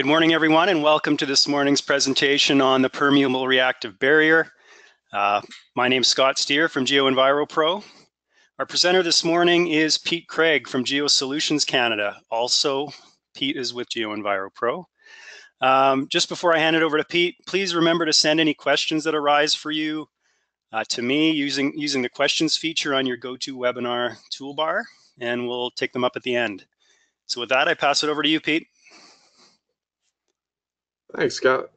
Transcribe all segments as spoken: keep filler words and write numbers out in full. Good morning, everyone, and welcome to this morning's presentation on the permeable reactive barrier. Uh, my name is Scott Steer from GeoEnviroPro. Our presenter this morning is Pete Craig from GeoSolutions Canada. Also, Pete is with GeoEnviroPro. Um, just before I hand it over to Pete, please remember to send any questions that arise for you uh, to me using, using the questions feature on your GoToWebinar toolbar, and we'll take them up at the end. So with that, I pass it over to you, Pete. Thanks, Scott.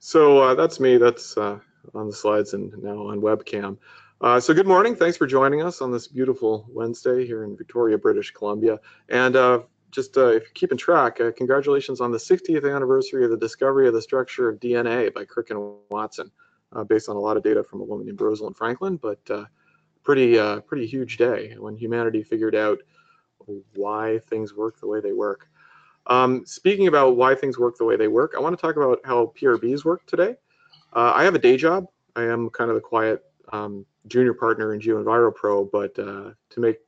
So uh, that's me. That's uh, on the slides and now on webcam. Uh, so good morning. Thanks for joining us on this beautiful Wednesday here in Victoria, British Columbia. And uh, just uh, if you're keeping track, uh, congratulations on the sixtieth anniversary of the discovery of the structure of D N A by Crick and Watson, uh, based on a lot of data from a woman named Rosalind Franklin. But uh, pretty, uh, pretty huge day when humanity figured out why things work the way they work. Um, speaking about why things work the way they work, I want to talk about how P R Bs work today. Uh, I have a day job. I am kind of a quiet um, junior partner in GeoEnviroPro, but uh, to make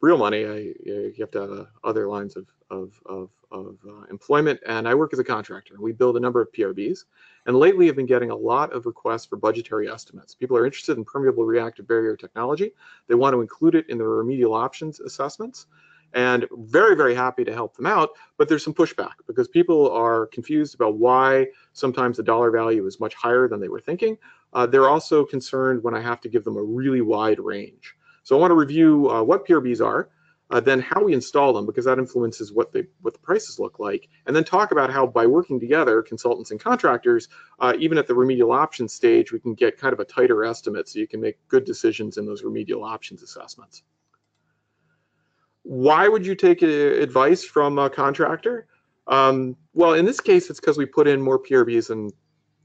real money, I, you have to have uh, other lines of, of, of, of uh, employment, and I work as a contractor. We build a number of P R Bs, and lately I've been getting a lot of requests for budgetary estimates. People are interested in permeable reactive barrier technology. They want to include it in their remedial options assessments. And very, very happy to help them out, but there's some pushback because people are confused about why sometimes the dollar value is much higher than they were thinking. Uh, they're also concerned when I have to give them a really wide range. So I want to review uh, what P R Bs are, uh, then how we install them, because that influences what they what the prices look like, and then talk about how by working together, consultants and contractors, uh, even at the remedial options stage, we can get kind of a tighter estimate so you can make good decisions in those remedial options assessments. Why would you take advice from a contractor? Um, well, in this case, it's because we put in more P R Bs than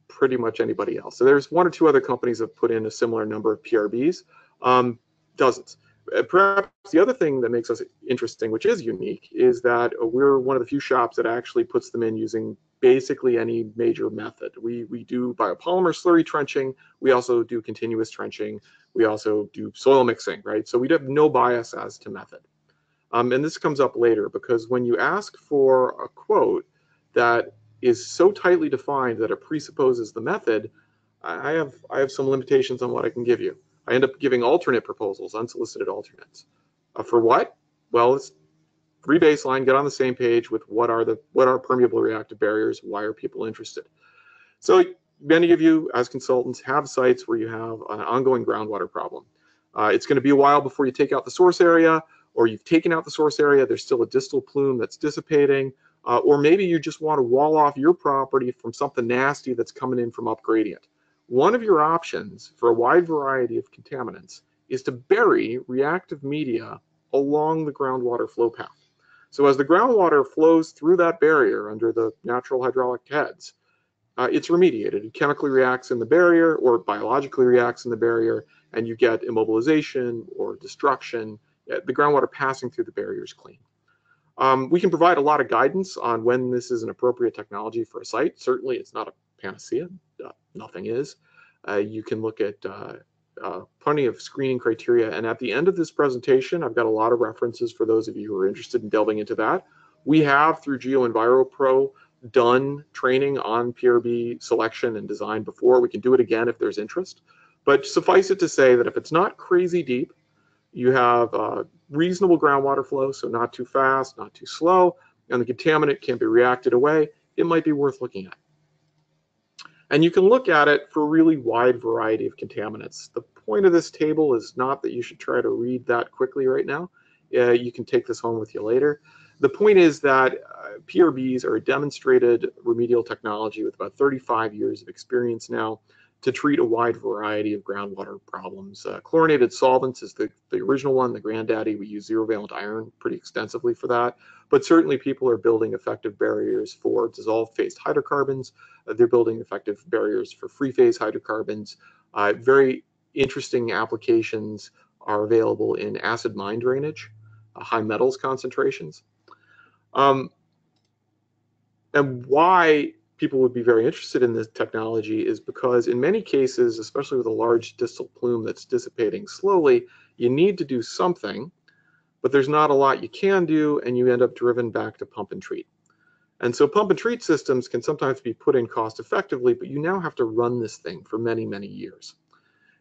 pretty much anybody else. So there's one or two other companies that put in a similar number of P R Bs, um, dozens. Perhaps the other thing that makes us interesting, which is unique, is that we're one of the few shops that actually puts them in using basically any major method. We, we do biopolymer slurry trenching. We also do continuous trenching. We also do soil mixing, right? So we have no bias as to method. Um, and this comes up later because when you ask for a quote that is so tightly defined that it presupposes the method, I have I have some limitations on what I can give you. I end up giving alternate proposals, unsolicited alternates. Uh, for what? Well, it's three baseline, get on the same page with what are the what are permeable reactive barriers, why are people interested? So many of you as consultants have sites where you have an ongoing groundwater problem. Uh, it's going to be a while before you take out the source area, or you've taken out the source area, there's still a distal plume that's dissipating, uh, or maybe you just want to wall off your property from something nasty that's coming in from up gradient. One of your options for a wide variety of contaminants is to bury reactive media along the groundwater flow path. So as the groundwater flows through that barrier under the natural hydraulic heads, uh, it's remediated. It chemically reacts in the barrier or biologically reacts in the barrier, and you get immobilization or destruction. The groundwater passing through the barrier is clean. Um, we can provide a lot of guidance on when this is an appropriate technology for a site. Certainly, it's not a panacea. Uh, nothing is. Uh, you can look at uh, uh, plenty of screening criteria. And at the end of this presentation, I've got a lot of references for those of you who are interested in delving into that. We have, through GeoEnviroPro, done training on P R B selection and design before. We can do it again if there's interest. But suffice it to say that if it's not crazy deep, you have uh, reasonable groundwater flow, so not too fast, not too slow, and the contaminant can be reacted away, it might be worth looking at. And you can look at it for a really wide variety of contaminants. The point of this table is not that you should try to read that quickly right now. Uh, you can take this home with you later. The point is that uh, P R Bs are a demonstrated remedial technology with about thirty-five years of experience now to treat a wide variety of groundwater problems. Uh, chlorinated solvents is the, the original one, the granddaddy. We use zero-valent iron pretty extensively for that. But certainly people are building effective barriers for dissolved phased hydrocarbons. Uh, they're building effective barriers for free phase hydrocarbons. Uh, very interesting applications are available in acid mine drainage, uh, high metals concentrations. Um, and why people would be very interested in this technology is because in many cases, especially with a large distal plume that's dissipating slowly, you need to do something, but there's not a lot you can do, and you end up driven back to pump and treat. And so pump and treat systems can sometimes be put in cost effectively, but you now have to run this thing for many, many years.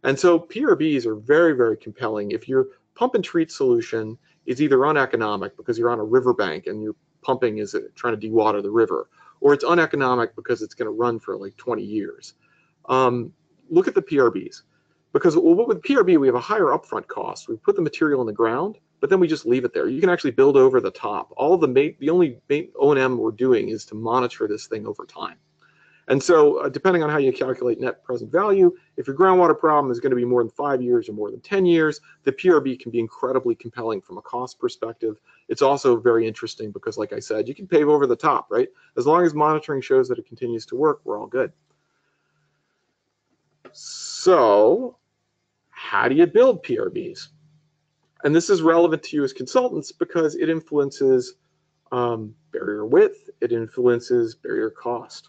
And so P R Bs are very, very compelling. If your pump and treat solution is either uneconomic because you're on a riverbank and your pumping is trying to dewater the river, or it's uneconomic because it's going to run for like twenty years. Um, look at the P R Bs. Because well, with P R B, we have a higher upfront cost. We put the material in the ground, but then we just leave it there. You can actually build over the top. All the ma the only O and M we're doing is to monitor this thing over time. And so uh, depending on how you calculate net present value, if your groundwater problem is going to be more than five years or more than ten years, the P R B can be incredibly compelling from a cost perspective. It's also very interesting because, like I said, you can pave over the top, right? As long as monitoring shows that it continues to work, we're all good. So how do you build P R Bs? And this is relevant to you as consultants because it influences um, barrier width, it influences barrier cost.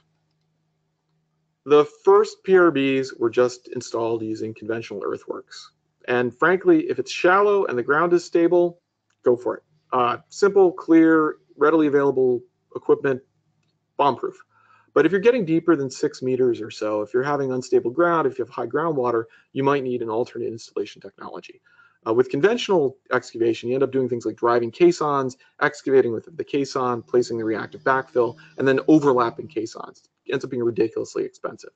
The first P R Bs were just installed using conventional earthworks. And frankly, if it's shallow and the ground is stable, go for it. Uh, simple, clear, readily available equipment, bomb-proof. But if you're getting deeper than six meters or so, if you're having unstable ground, if you have high groundwater, you might need an alternate installation technology. Uh, with conventional excavation, you end up doing things like driving caissons, excavating with the caisson, placing the reactive backfill, and then overlapping caissons. It ends up being ridiculously expensive.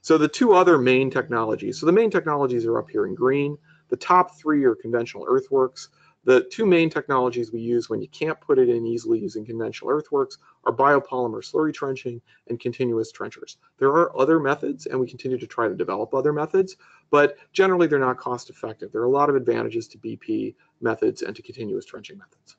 So the two other main technologies, so the main technologies are up here in green. The top three are conventional earthworks. The two main technologies we use when you can't put it in easily using conventional earthworks are biopolymer slurry trenching and continuous trenchers. There are other methods, and we continue to try to develop other methods, but generally they're not cost effective. There are a lot of advantages to B P methods and to continuous trenching methods.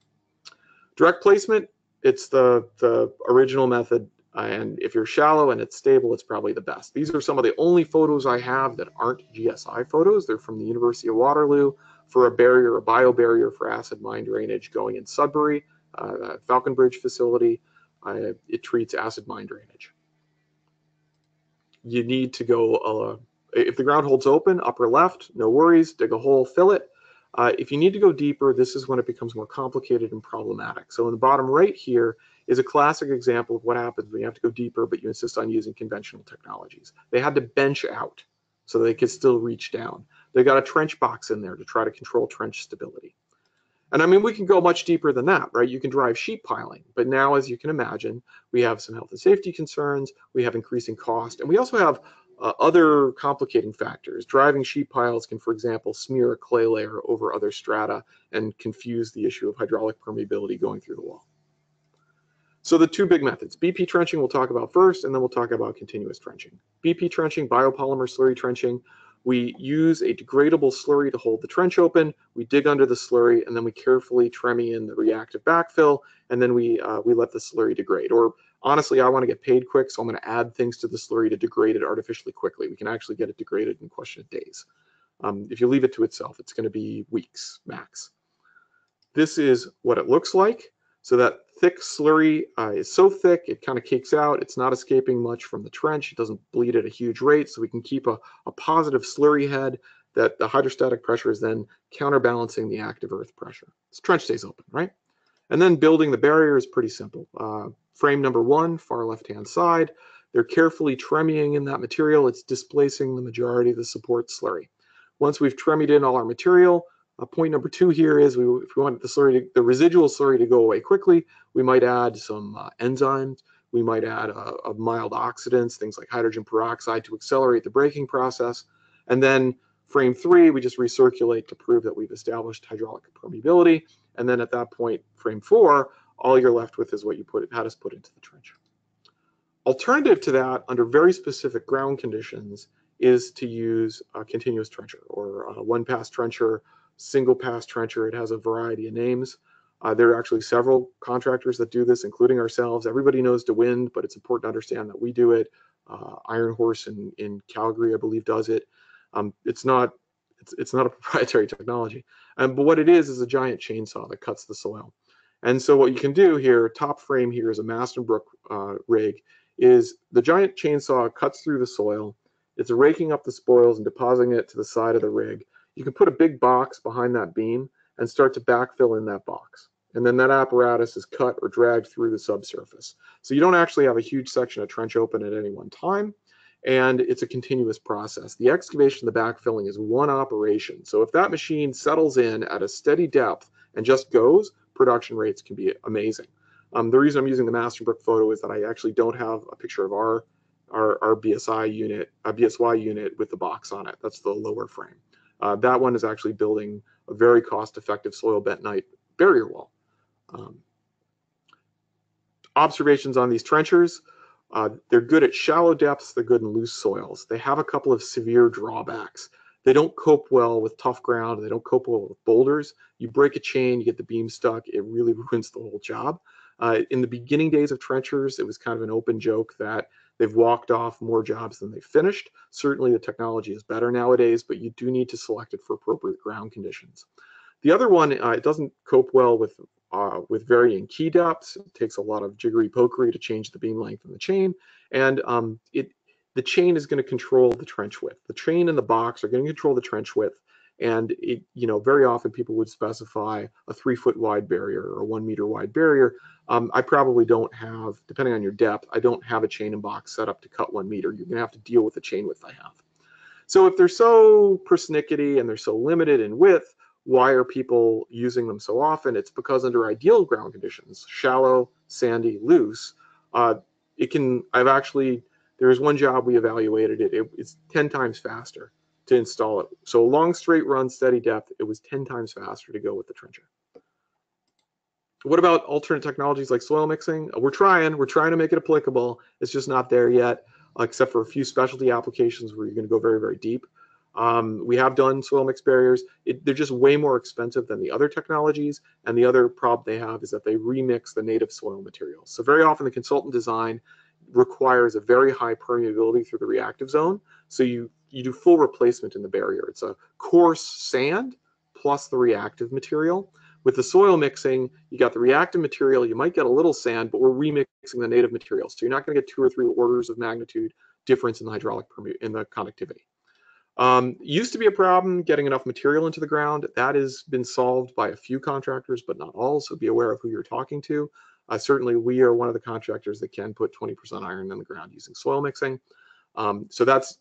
Direct placement, it's the, the original method, and if you're shallow and it's stable, it's probably the best. These are some of the only photos I have that aren't G S I photos. They're from the University of Waterloo. For a barrier, a biobarrier for acid mine drainage going in Sudbury, uh, Falconbridge facility, uh, it treats acid mine drainage. You need to go, uh, if the ground holds open, upper left, no worries, dig a hole, fill it. Uh, if you need to go deeper, this is when it becomes more complicated and problematic. So in the bottom right here is a classic example of what happens when you have to go deeper, but you insist on using conventional technologies. They had to bench out so they could still reach down. They got a trench box in there to try to control trench stability. And I mean, we can go much deeper than that, right? You can drive sheet piling, but now, as you can imagine, we have some health and safety concerns, we have increasing cost, and we also have uh, other complicating factors. Driving sheet piles can, for example, smear a clay layer over other strata and confuse the issue of hydraulic permeability going through the wall. So the two big methods, B P trenching we'll talk about first, and then we'll talk about continuous trenching. B P trenching, biopolymer slurry trenching, we use a degradable slurry to hold the trench open, we dig under the slurry, and then we carefully tremie in the reactive backfill, and then we, uh, we let the slurry degrade. Or honestly, I want to get paid quick, so I'm going to add things to the slurry to degrade it artificially quickly. We can actually get it degraded in a question of days. Um, if you leave it to itself, it's going to be weeks max. This is what it looks like. So that thick slurry uh, is so thick, it kind of cakes out. It's not escaping much from the trench. It doesn't bleed at a huge rate. So we can keep a, a positive slurry head that the hydrostatic pressure is then counterbalancing the active earth pressure. So trench stays open, right? And then building the barrier is pretty simple. Uh, frame number one, far left-hand side. They're carefully tremieing in that material. It's displacing the majority of the support slurry. Once we've tremied in all our material, Uh, point number two here is we, if we want the slurry, to, the residual slurry to go away quickly, we might add some uh, enzymes, we might add a, a mild oxidants, things like hydrogen peroxide to accelerate the breaking process. And then frame three, we just recirculate to prove that we've established hydraulic permeability. And then at that point, frame four, all you're left with is what you put, had us put into the trench. Alternative to that, under very specific ground conditions, is to use a continuous trencher or a one-pass trencher, single pass trencher. It has a variety of names. Uh, there are actually several contractors that do this, including ourselves. Everybody knows DeWind, but it's important to understand that we do it. Uh, Iron Horse in, in Calgary, I believe, does it. Um, it's not it's, it's not a proprietary technology. Um, but what it is is a giant chainsaw that cuts the soil. And so what you can do here, top frame here is a Mastenbroek uh, rig, is the giant chainsaw cuts through the soil. It's raking up the spoils and depositing it to the side of the rig. You can put a big box behind that beam and start to backfill in that box. and then that apparatus is cut or dragged through the subsurface. So you don't actually have a huge section of trench open at any one time, and it's a continuous process. The excavation, the backfilling is one operation. So if that machine settles in at a steady depth and just goes, production rates can be amazing. Um, the reason I'm using the Mastenbroek photo is that I actually don't have a picture of our, our, our B S I unit, a B S Y unit with the box on it. That's the lower frame. Uh, that one is actually building a very cost-effective soil bentonite barrier wall. Um, observations on these trenchers, uh, they're good at shallow depths, they're good in loose soils. They have a couple of severe drawbacks. They don't cope well with tough ground, they don't cope well with boulders. You break a chain, you get the beam stuck, it really ruins the whole job. Uh, in the beginning days of trenchers, it was kind of an open joke that they've walked off more jobs than they finished. Certainly the technology is better nowadays, but you do need to select it for appropriate ground conditions. The other one, uh, it doesn't cope well with Uh, with varying key depths. It takes a lot of jiggery-pokery to change the beam length in the chain, and um, it the chain is going to control the trench width. The chain and the box are going to control the trench width, and it, you know, very often people would specify a three-foot wide barrier or a one-meter wide barrier. Um, I probably don't have, depending on your depth, I don't have a chain and box set up to cut one meter. You're going to have to deal with the chain width I have. So if they're so persnickety and they're so limited in width, why are people using them so often? It's because under ideal ground conditions, shallow, sandy, loose, uh, it can, I've actually, there's one job we evaluated it, it, it's ten times faster to install it. So long straight run, steady depth, it was ten times faster to go with the trencher. What about alternate technologies like soil mixing? We're trying, we're trying to make it applicable. It's just not there yet, except for a few specialty applications where you're gonna go very, very deep. Um, we have done soil mix barriers. It, they're just way more expensive than the other technologies. And the other problem they have is that they remix the native soil materials. So very often the consultant design requires a very high permeability through the reactive zone. So you, you do full replacement in the barrier. It's a coarse sand plus the reactive material. With the soil mixing, you got the reactive material, you might get a little sand, but we're remixing the native materials. So you're not gonna get two or three orders of magnitude difference in the hydraulic in the conductivity. Um, used to be a problem getting enough material into the ground. That has been solved by a few contractors, but not all, so be aware of who you're talking to. Uh, certainly we are one of the contractors that can put twenty percent iron in the ground using soil mixing. Um, so that's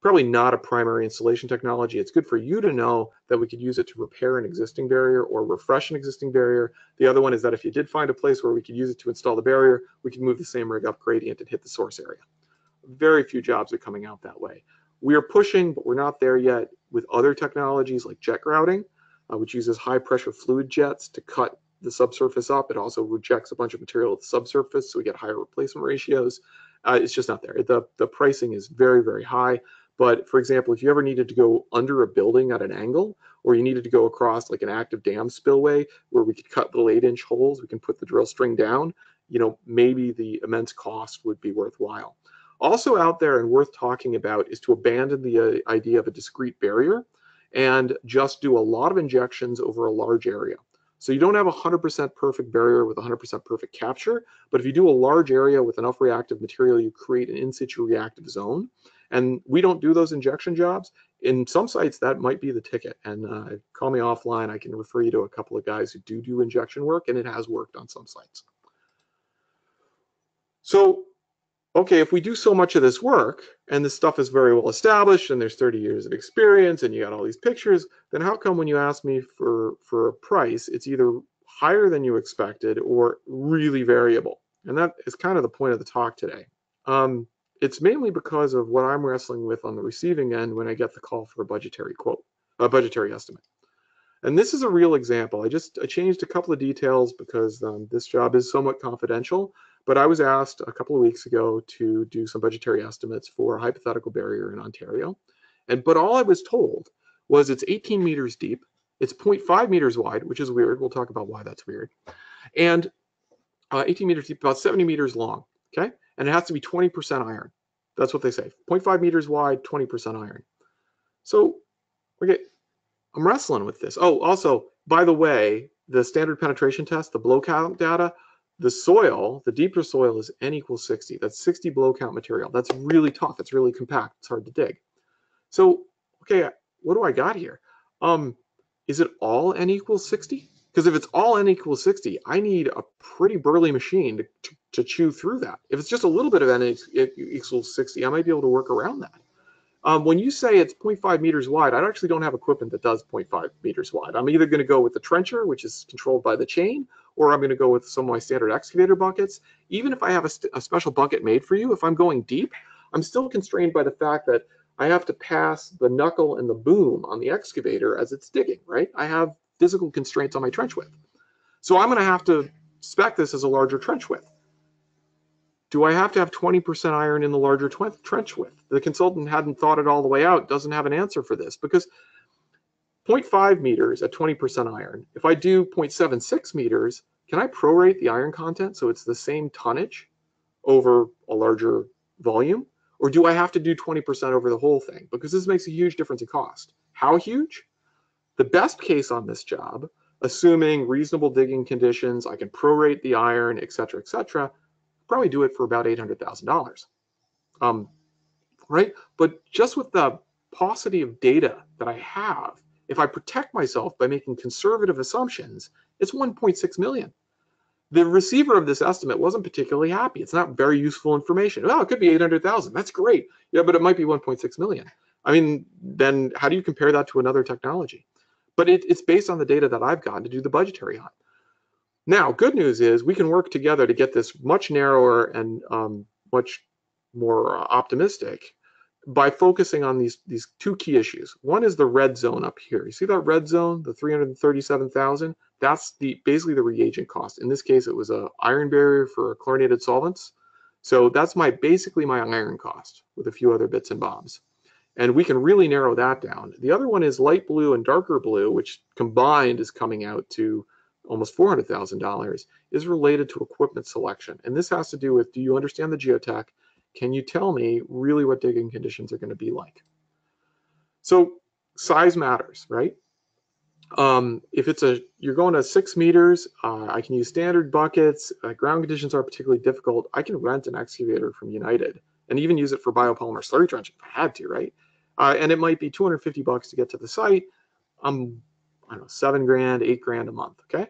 probably not a primary installation technology. It's good for you to know that we could use it to repair an existing barrier or refresh an existing barrier. The other one is that if you did find a place where we could use it to install the barrier, we could move the same rig up gradient and hit the source area. Very few jobs are coming out that way. We are pushing, but we're not there yet with other technologies like jet grouting, uh, which uses high pressure fluid jets to cut the subsurface up. It also rejects a bunch of material at the subsurface, so we get higher replacement ratios. Uh, it's just not there. The, the pricing is very, very high. But for example, if you ever needed to go under a building at an angle, or you needed to go across like an active dam spillway where we could cut little eight inch holes, we can put the drill string down, you know, maybe the immense cost would be worthwhile. Also out there and worth talking about is to abandon the uh, idea of a discrete barrier and just do a lot of injections over a large area. So you don't have a one hundred percent perfect barrier with one hundred percent perfect capture, but if you do a large area with enough reactive material, you create an in-situ reactive zone. And we don't do those injection jobs. In some sites, that might be the ticket. And uh, call me offline, I can refer you to a couple of guys who do do injection work, and it has worked on some sites. So, okay, if we do so much of this work and this stuff is very well established and there's thirty years of experience and you got all these pictures, then how come when you ask me for, for a price, it's either higher than you expected or really variable? And that is kind of the point of the talk today. Um, it's mainly because of what I'm wrestling with on the receiving end when I get the call for a budgetary quote, a budgetary estimate. And this is a real example. I just I changed a couple of details because um, this job is somewhat confidential, but I was asked a couple of weeks ago to do some budgetary estimates for a hypothetical barrier in Ontario. And but all I was told was it's eighteen meters deep, it's zero point five meters wide, which is weird. We'll talk about why that's weird. And uh, eighteen meters deep, about seventy meters long, okay? And it has to be twenty percent iron. That's what they say, zero point five meters wide, twenty percent iron. So, okay, I'm wrestling with this. Oh, also, by the way, the standard penetration test, the blow count data, the soil, the deeper soil is N equals sixty. That's sixty blow count material. That's really tough. It's really compact. It's hard to dig. So, okay, what do I got here? Um, is it all N equals sixty? Because if it's all n equals sixty, I need a pretty burly machine to, to, to chew through that. If it's just a little bit of n equals sixty, I might be able to work around that. Um, when you say it's zero point five meters wide, I actually don't have equipment that does zero point five meters wide. I'm either going to go with the trencher, which is controlled by the chain, or I'm going to go with some of my standard excavator buckets. Even if I have a, a special bucket made for you, if I'm going deep, I'm still constrained by the fact that I have to pass the knuckle and the boom on the excavator as it's digging, right? I have physical constraints on my trench width. So I'm going to have to spec this as a larger trench width. Do I have to have twenty percent iron in the larger trench width? The consultant hadn't thought it all the way out, doesn't have an answer for this, because zero point five meters at twenty percent iron, if I do zero point seven six meters, can I prorate the iron content so it's the same tonnage over a larger volume? Or do I have to do twenty percent over the whole thing? Because this makes a huge difference in cost. How huge? The best case on this job, assuming reasonable digging conditions, I can prorate the iron, et cetera, et cetera, probably do it for about eight hundred thousand dollars, um, right? But just with the paucity of data that I have, if I protect myself by making conservative assumptions, it's one point six million. The receiver of this estimate wasn't particularly happy. It's not very useful information. Well, it could be eight hundred thousand. That's great. Yeah, but it might be one point six million. I mean, then how do you compare that to another technology? But it, it's based on the data that I've gotten to do the budgetary on. Now, good news is we can work together to get this much narrower and um, much more optimistic by focusing on these, these two key issues. One is the red zone up here. You see that red zone, the three hundred thirty-seven thousand? That's the basically the reagent cost. In this case, it was an iron barrier for chlorinated solvents. So that's my basically my iron cost with a few other bits and bobs. And we can really narrow that down. The other one is light blue and darker blue, which combined is coming out to almost four hundred thousand dollars, is related to equipment selection. And this has to do with, do you understand the geotech? Can you tell me really what digging conditions are going to be like? So size matters, right? Um, if it's a, you're going to six meters, uh, I can use standard buckets. Uh, ground conditions are particularly difficult. I can rent an excavator from United and even use it for biopolymer slurry trenching if I had to, right? Uh, and it might be two hundred fifty bucks to get to the site. I'm, I don't know, seven grand, eight grand a month, okay?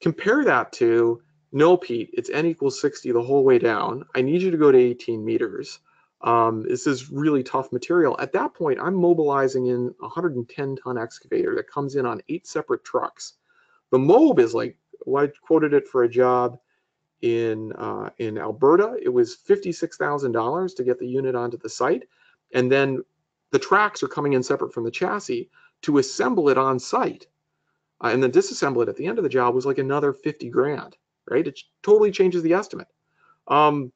Compare that to, no, Pete, it's n equals sixty the whole way down. I need you to go to eighteen meters. Um, this is really tough material. At that point, I'm mobilizing in a one hundred ten ton excavator that comes in on eight separate trucks. The mob is like, well, I quoted it for a job in, uh, in Alberta. It was fifty-six thousand dollars to get the unit onto the site. And then the tracks are coming in separate from the chassis to assemble it on site. Uh, and then disassemble it at the end of the job was like another fifty grand, right? It totally changes the estimate. Um,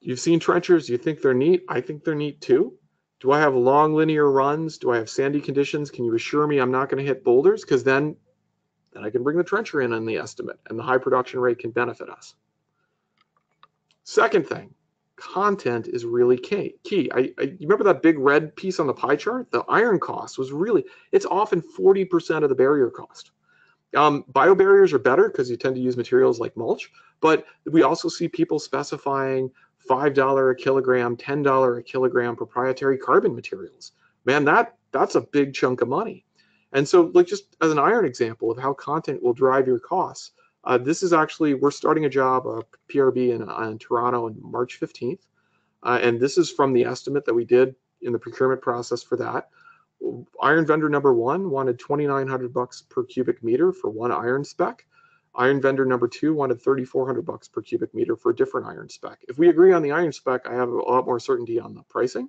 You've seen trenchers, you think they're neat. I think they're neat too. Do I have long linear runs? Do I have sandy conditions? Can you assure me I'm not going to hit boulders? Because then, then I can bring the trencher in on the estimate and the high production rate can benefit us. Second thing, content is really key. Key. I, I remember that big red piece on the pie chart? The iron cost was really, it's often forty percent of the barrier cost. Um, bio barriers are better because you tend to use materials like mulch, but we also see people specifying five dollars a kilogram, ten dollars a kilogram proprietary carbon materials. Man, that, that's a big chunk of money. And so, like, just as an iron example of how content will drive your costs, uh, this is actually, we're starting a job, a P R B in, in Toronto on March fifteenth. Uh, and this is from the estimate that we did in the procurement process for that. Iron vendor number one wanted twenty-nine hundred bucks per cubic meter for one iron spec. Iron vendor number two wanted thirty-four hundred bucks per cubic meter for a different iron spec. If we agree on the iron spec, I have a lot more certainty on the pricing.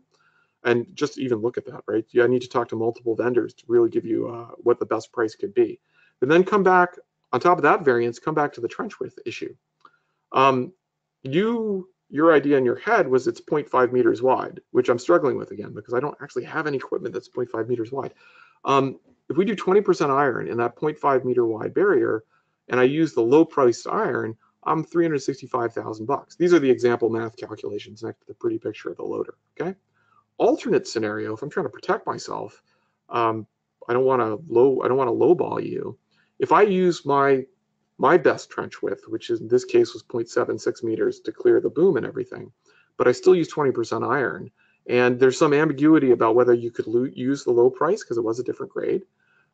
And just even look at that, right? Yeah, I need to talk to multiple vendors to really give you uh, what the best price could be. And then come back, on top of that variance, come back to the trench width issue. Um, you, your idea in your head was it's zero point five meters wide, which I'm struggling with again, because I don't actually have any equipment that's zero point five meters wide. Um, if we do twenty percent iron in that zero point five meter wide barrier, and I use the low-priced iron, I'm three hundred sixty-five thousand bucks. These are the example math calculations next to the pretty picture of the loader, okay? Alternate scenario, if I'm trying to protect myself, um, I don't want to low, I don't want to lowball you. If I use my, my best trench width, which is in this case was zero point seven six meters to clear the boom and everything, but I still use twenty percent iron, and there's some ambiguity about whether you could use the low price because it was a different grade.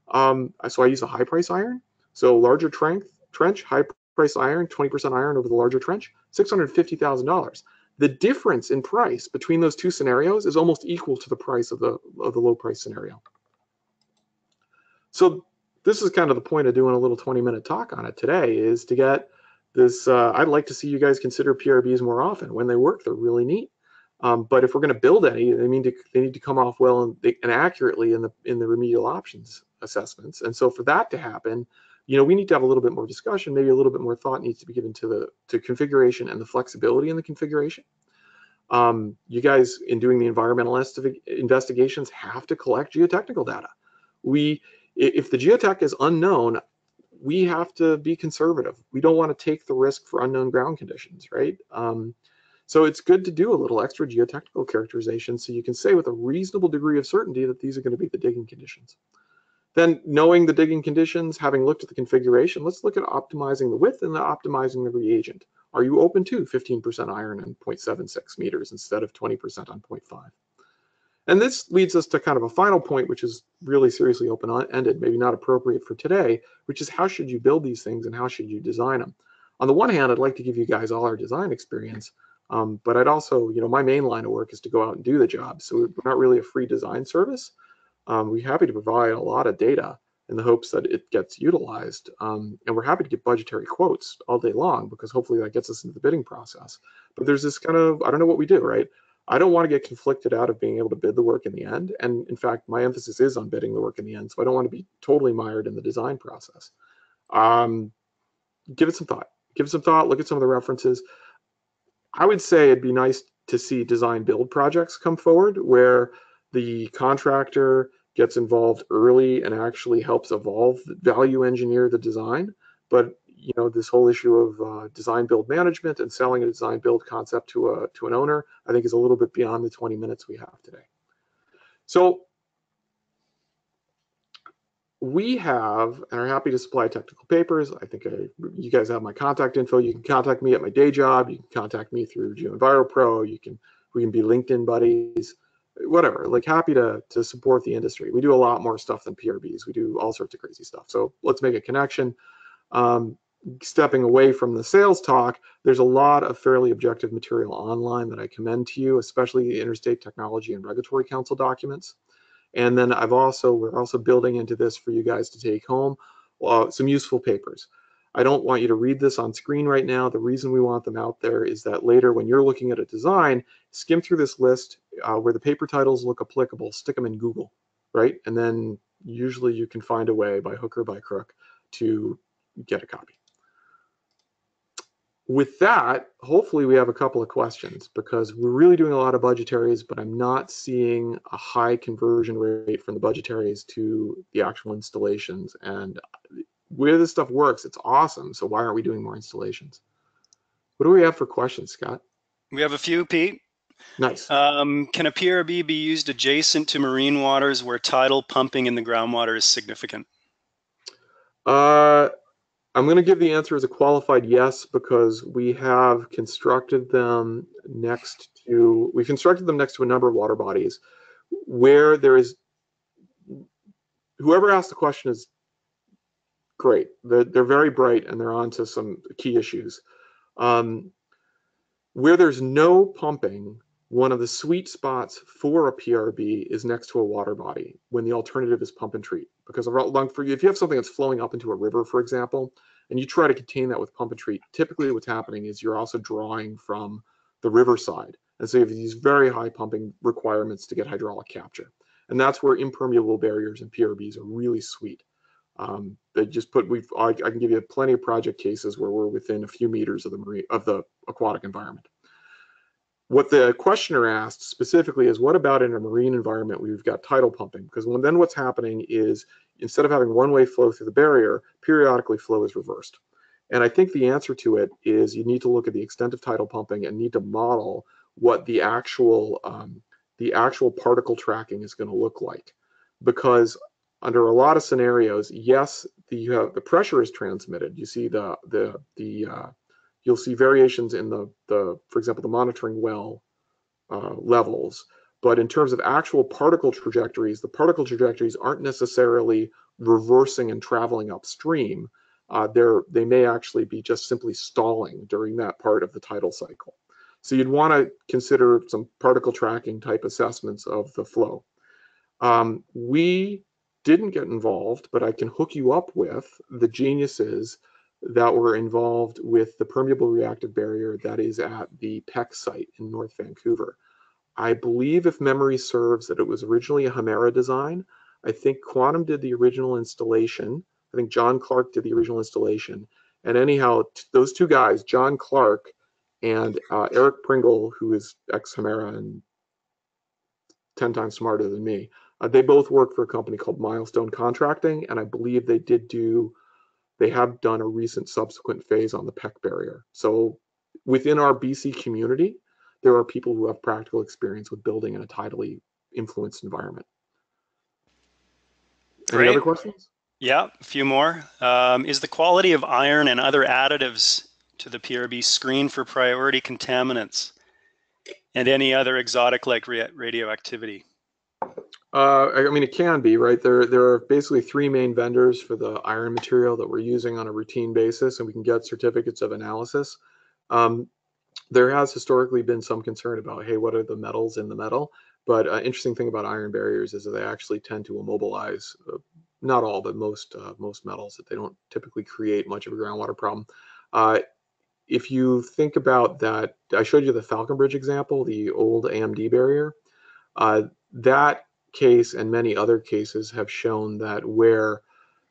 Um, so I use a high price iron. So larger trench, trench high price iron, twenty percent iron over the larger trench, six hundred fifty thousand dollars. The difference in price between those two scenarios is almost equal to the price of the, of the low price scenario. So this is kind of the point of doing a little twenty minute talk on it today, is to get this, uh, I'd like to see you guys consider P R Bs more often. When they work, they're really neat. Um, but if we're going to build any, they mean to, they need to come off well and, they, and accurately in the in the remedial options assessments. And so for that to happen, you know, we need to have a little bit more discussion. Maybe a little bit more thought needs to be given to the to configuration and the flexibility in the configuration. Um, you guys, in doing the environmental investigations, have to collect geotechnical data. We, if the geotech is unknown, we have to be conservative. We don't want to take the risk for unknown ground conditions, right? Um, So it's good to do a little extra geotechnical characterization so you can say with a reasonable degree of certainty that these are going to be the digging conditions. Then, knowing the digging conditions, having looked at the configuration, let's look at optimizing the width and the optimizing the reagent. Are you open to fifteen percent iron and zero point seven six meters instead of twenty percent on zero point five? And this leads us to kind of a final point, which is really seriously open-ended, maybe not appropriate for today, which is how should you build these things and how should you design them? On the one hand, I'd like to give you guys all our design experience. Um, but I'd also, you know, my main line of work is to go out and do the job. So we're not really a free design service. Um, we're happy to provide a lot of data in the hopes that it gets utilized. Um, and we're happy to get budgetary quotes all day long, because hopefully that gets us into the bidding process. But there's this kind of, I don't know what we do, right? I don't want to get conflicted out of being able to bid the work in the end. And in fact, my emphasis is on bidding the work in the end. So I don't want to be totally mired in the design process. Um, give it some thought. Give it some thought. Look at some of the references. I would say it'd be nice to see design build projects come forward where the contractor gets involved early and actually helps evolve, value engineer the design. But you know, this whole issue of uh, design build management and selling a design build concept to a to an owner, I think, is a little bit beyond the twenty minutes we have today. So we have, and are happy to supply technical papers. I think I, you guys have my contact info. You can contact me at my day job. You can contact me through GeoEnviroPro. You can, we can be LinkedIn buddies, whatever. Like, happy to, to support the industry. We do a lot more stuff than P R Bs. We do all sorts of crazy stuff. So let's make a connection. Um, stepping away from the sales talk, there's a lot of fairly objective material online that I commend to you, especially the Interstate Technology and Regulatory Council documents. And then I've also, we're also building into this for you guys to take home, uh, some useful papers. I don't want you to read this on screen right now. The reason we want them out there is that later when you're looking at a design, skim through this list uh, where the paper titles look applicable, stick them in Google, right? And then usually you can find a way by hook or by crook to get a copy. With that, hopefully we have a couple of questions, because we're really doing a lot of budgetaries, but I'm not seeing a high conversion rate from the budgetaries to the actual installations. And where this stuff works, it's awesome. So why aren't we doing more installations? What do we have for questions, Scott? We have a few, Pete. Nice. Um, can a P R B be used adjacent to marine waters where tidal pumping in the groundwater is significant? Uh. I'm going to give the answer as a qualified yes, because we have constructed them next to, we've constructed them next to a number of water bodies where there is, whoever asked the question is great. They're, they're very bright and they're onto some key issues. Um, where there's no pumping, one of the sweet spots for a P R B is next to a water body when the alternative is pump and treat. Because if you have something that's flowing up into a river, for example, and you try to contain that with pump and treat, typically what's happening is you're also drawing from the riverside. And so you have these very high pumping requirements to get hydraulic capture. And that's where impermeable barriers and P R Bs are really sweet. Um, they just put, we've, I, I can give you plenty of project cases where we're within a few meters of the marine, of the aquatic environment. What the questioner asked specifically is, what about in a marine environment where you've got tidal pumping? Because when, then what's happening is, instead of having one-way flow through the barrier, periodically flow is reversed. And I think the answer to it is you need to look at the extent of tidal pumping and need to model what the actual, um, the actual particle tracking is going to look like. Because under a lot of scenarios, yes, the, you have, the pressure is transmitted. You see the, the, the, uh, you'll see variations in the, the, for example, the monitoring well uh, levels. But in terms of actual particle trajectories, the particle trajectories aren't necessarily reversing and traveling upstream, uh, they're, they may actually be just simply stalling during that part of the tidal cycle. So you'd want to consider some particle tracking type assessments of the flow. Um, we didn't get involved, but I can hook you up with the geniuses that were involved with the permeable reactive barrier that is at the P E C site in North Vancouver. I believe, if memory serves, that it was originally a Hemera design. I think Quantum did the original installation. I think John Clark did the original installation. And anyhow, those two guys, John Clark and uh, Eric Pringle, who is ex-Hemera and ten times smarter than me, uh, they both work for a company called Milestone Contracting, and I believe they did do, they have done a recent subsequent phase on the P E C barrier. So within our B C community, there are people who have practical experience with building in a tidally influenced environment. Great. Any other questions? Yeah, a few more. Um, is the quality of iron and other additives to the P R B screen for priority contaminants and any other exotic-like radioactivity? Uh, I mean, it can be, right? There, there are basically three main vendors for the iron material that we're using on a routine basis, and we can get certificates of analysis. Um, there has historically been some concern about, hey, what are the metals in the metal? But an uh, interesting thing about iron barriers is that they actually tend to immobilize, uh, not all, but most, uh, most metals, that they don't typically create much of a groundwater problem. Uh, if you think about that, I showed you the Falconbridge example, the old A M D barrier. Uh, that case and many other cases have shown that where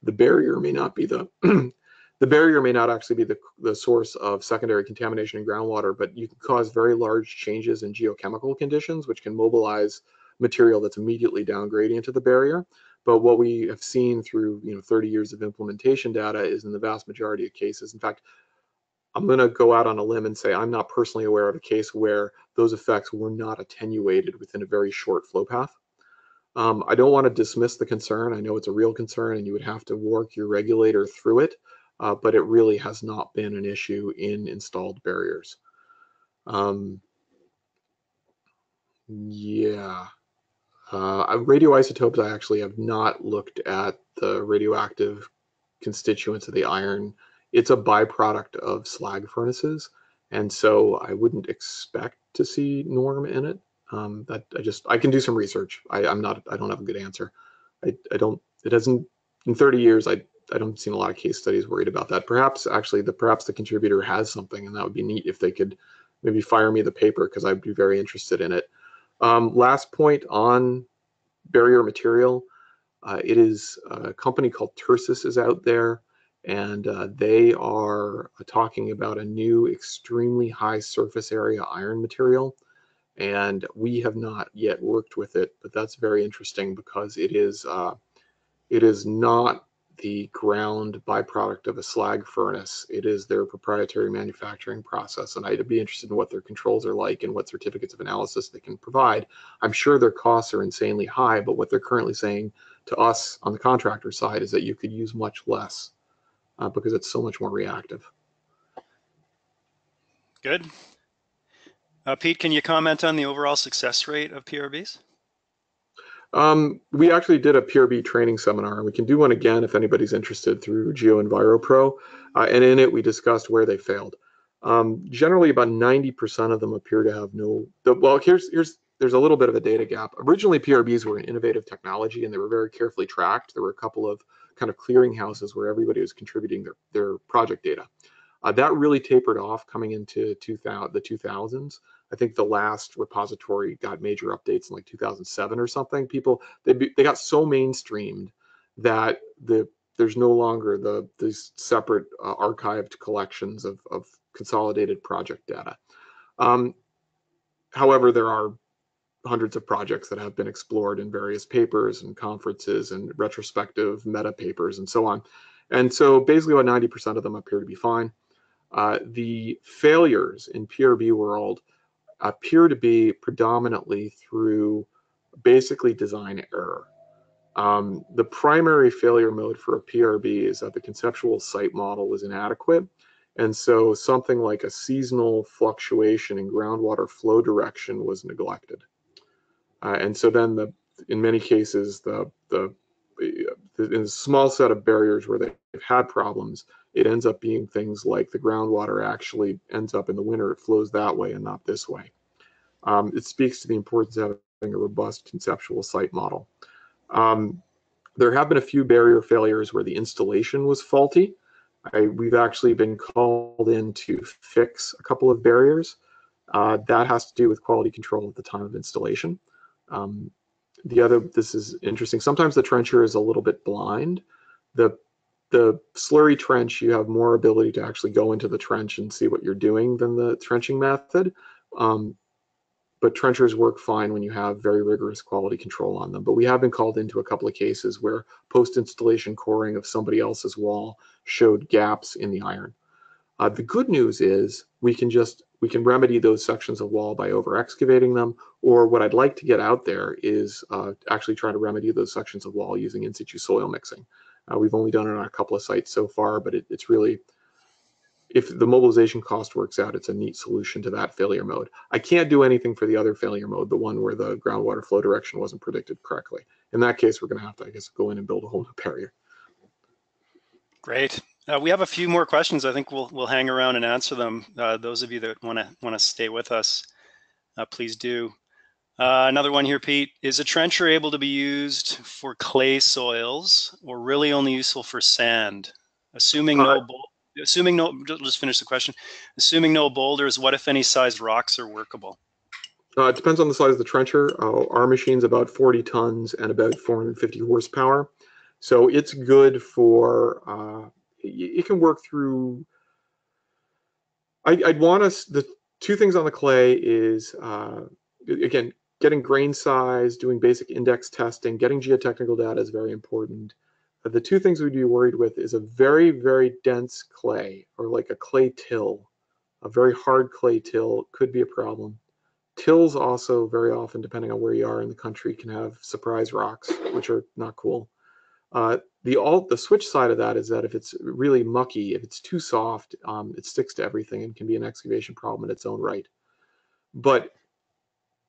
the barrier may not be the the barrier may not actually be the, the source of secondary contamination in groundwater, but you can cause very large changes in geochemical conditions, which can mobilize material that's immediately down gradient to the barrier. But what we have seen through you know thirty years of implementation data is, in the vast majority of cases, in fact, I'm going to go out on a limb and say I'm not personally aware of a case where those effects were not attenuated within a very short flow path. Um, I don't want to dismiss the concern. I know it's a real concern, and you would have to work your regulator through it, uh, but it really has not been an issue in installed barriers. Um, yeah. Uh, radioisotopes, I actually have not looked at the radioactive constituents of the iron. It's a byproduct of slag furnaces, and so I wouldn't expect to see norm in it. Um, that I just I can do some research. I, I'm not I don't have a good answer. I, I don't it hasn't in thirty years. I I don't seen a lot of case studies worried about that. Perhaps actually the perhaps the contributor has something, and that would be neat if they could maybe fire me the paper, because I'd be very interested in it. Um, last point on barrier material. Uh, it is a company called Tersus is out there. And uh, they are talking about a new extremely high surface area iron material, and we have not yet worked with it, but that's very interesting because it is uh, it is not the ground byproduct of a slag furnace. It is their proprietary manufacturing process, and I'd be interested in what their controls are like and what certificates of analysis they can provide. I'm sure their costs are insanely high, but what they're currently saying to us on the contractor side is that you could use much less. Uh, because it's so much more reactive. Good. Uh, Pete, can you comment on the overall success rate of P R Bs? Um, we actually did a P R B training seminar, and we can do one again if anybody's interested through GeoEnviroPro. Uh, and in it, we discussed where they failed. Um, generally, about ninety percent of them appear to have no. The, well, here's here's there's a little bit of a data gap. Originally, P R Bs were an innovative technology, and they were very carefully tracked. There were a couple of kind of clearinghouses where everybody was contributing their, their project data. Uh, that really tapered off coming into two thousand, the two thousands. I think the last repository got major updates in like two thousand seven or something. People, they, they got so mainstreamed that the there's no longer the these separate uh, archived collections of, of consolidated project data. Um, however, there are hundreds of projects that have been explored in various papers and conferences and retrospective meta papers and so on. And so basically about ninety percent of them appear to be fine. Uh, the failures in P R B world appear to be predominantly through basically design error. Um, the primary failure mode for a P R B is that the conceptual site model was inadequate. And so something like a seasonal fluctuation in groundwater flow direction was neglected. Uh, and so then the, in many cases, the, the in a small set of barriers where they've had problems, it ends up being things like the groundwater actually ends up in the winter, it flows that way and not this way. Um, it speaks to the importance of having a robust conceptual site model. Um, there have been a few barrier failures where the installation was faulty. I, we've actually been called in to fix a couple of barriers. Uh, that has to do with quality control at the time of installation. Um, the other, this is interesting, sometimes the trencher is a little bit blind. The, the slurry trench, you have more ability to actually go into the trench and see what you're doing than the trenching method. Um, but trenchers work fine when you have very rigorous quality control on them. But we have been called into a couple of cases where post-installation coring of somebody else's wall showed gaps in the iron. Uh, the good news is we can just, we can remedy those sections of wall by over-excavating them, or what I'd like to get out there is uh, actually try to remedy those sections of wall using in-situ soil mixing. Uh, we've only done it on a couple of sites so far, but it, it's really, if the mobilization cost works out, it's a neat solution to that failure mode. I can't do anything for the other failure mode, the one where the groundwater flow direction wasn't predicted correctly. In that case, we're gonna have to, I guess, go in and build a whole new barrier. Great. Uh, we have a few more questions. I think we'll, we'll hang around and answer them. Uh, those of you that wanna, wanna stay with us, uh, please do. Uh, another one here, Pete. Is a trencher able to be used for clay soils or really only useful for sand? Assuming uh, no bolt. Assuming no, just finish the question. Assuming no boulders, what if any size rocks are workable? Uh, it depends on the size of the trencher. Uh, our machine's about forty tons and about four hundred fifty horsepower. So it's good for, uh, it can work through, I, I'd want us, the two things on the clay is, uh, again, getting grain size, doing basic index testing, getting geotechnical data is very important. The two things we'd be worried with is a very, very dense clay, or like a clay till, a very hard clay till could be a problem. Tills also very often, depending on where you are in the country, can have surprise rocks, which are not cool. Uh, the, all, the switch side of that is that if it's really mucky, if it's too soft, um, it sticks to everything and can be an excavation problem in its own right. But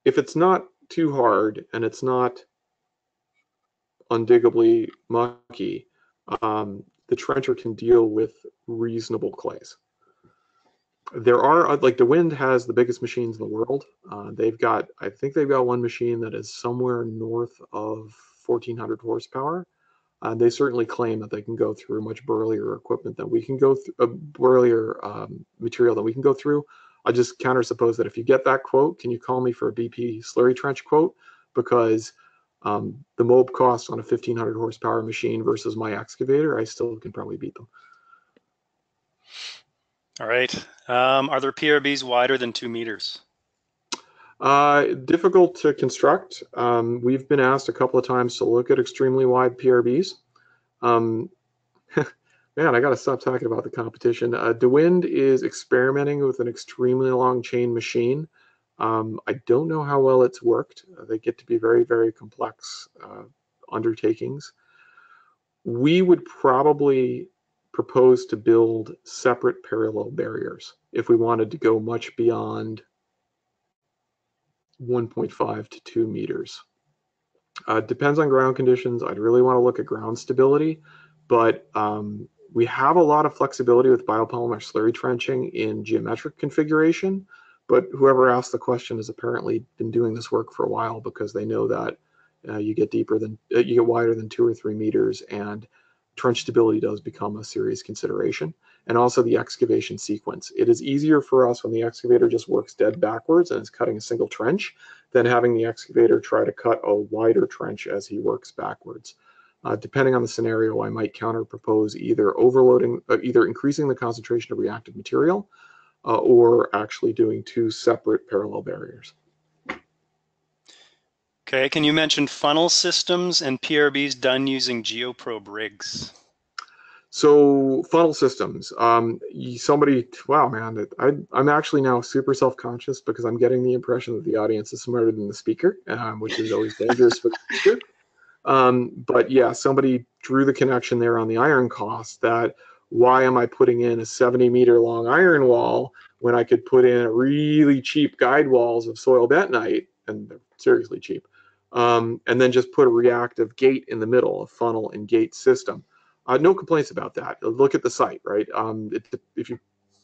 if it's not too hard and it's not undiggably mucky, um, the trencher can deal with reasonable clays. There are, like DeWind has the biggest machines in the world. Uh, they've got, I think they've got one machine that is somewhere north of fourteen hundred horsepower. Uh, they certainly claim that they can go through much burlier equipment than we can go through, uh, burlier um, material than we can go through. I just counter suppose that if you get that quote, can you call me for a B P slurry trench quote? Because Um, the mob cost on a fifteen hundred horsepower machine versus my excavator, I still can probably beat them. All right. Um, are there P R Bs wider than two meters? Uh, difficult to construct. Um, we've been asked a couple of times to look at extremely wide P R Bs. Um, man, I got to stop talking about the competition. Uh, DeWind is experimenting with an extremely long chain machine. Um, I don't know how well it's worked. Uh, they get to be very, very complex uh, undertakings. We would probably propose to build separate parallel barriers if we wanted to go much beyond one point five to two meters. Uh, depends on ground conditions. I'd really want to look at ground stability, but um, we have a lot of flexibility with biopolymer slurry trenching in geometric configuration. But whoever asked the question has apparently been doing this work for a while, because they know that uh, you get deeper than, uh, you get wider than two or three meters, and trench stability does become a serious consideration. And also the excavation sequence. It is easier for us when the excavator just works dead backwards and is cutting a single trench than having the excavator try to cut a wider trench as he works backwards. Uh, depending on the scenario, I might counter propose either overloading, uh, either increasing the concentration of reactive material, Uh, or actually doing two separate parallel barriers. Okay, can you mention funnel systems and P R Bs done using GeoProbe rigs? So funnel systems, um, somebody, wow man, I, I'm actually now super self-conscious because I'm getting the impression that the audience is smarter than the speaker, um, which is always dangerous for the speaker. Um, but yeah, somebody drew the connection there on the iron cost that, why am I putting in a seventy meter long iron wall when I could put in really cheap guide walls of soil bentonite, and they're seriously cheap, um, and then just put a reactive gate in the middle, a funnel and gate system. Uh, no complaints about that. Look at the site, right? Um, it, if you